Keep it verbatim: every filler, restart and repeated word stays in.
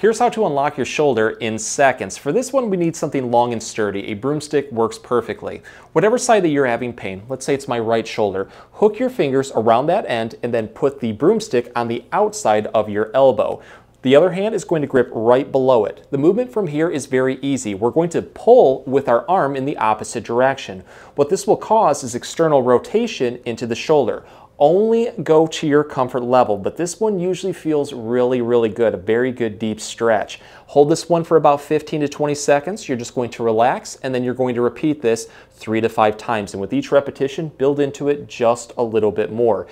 Here's how to unlock your shoulder in seconds. For this one, we need something long and sturdy. A broomstick works perfectly. Whatever side that you're having pain, let's say it's my right shoulder, hook your fingers around that end and then put the broomstick on the outside of your elbow. The other hand is going to grip right below it. The movement from here is very easy. We're going to pull with our arm in the opposite direction. What this will cause is external rotation into the shoulder. Only go to your comfort level, but this one usually feels really, really good, a very good deep stretch. Hold this one for about fifteen to twenty seconds. You're just going to relax, and then you're going to repeat this three to five times. And with each repetition, build into it just a little bit more.